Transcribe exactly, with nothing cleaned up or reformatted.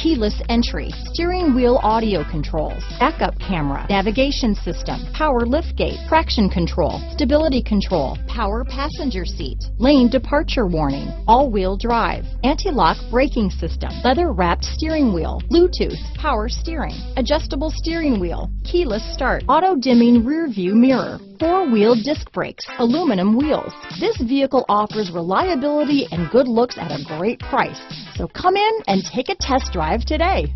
keyless entry, steering wheel audio controls, backup camera, navigation system, power liftgate, traction control, stability control, power passenger seat, lane departure warning, all-wheel drive, anti-lock braking system, leather-wrapped steering wheel, Bluetooth, power steering, adjustable steering wheel, keyless start, auto-dimming rear-view mirror, four-wheel disc brakes, aluminum wheels. This vehicle offers reliability and good looks at a great price. So come in and take a test drive today.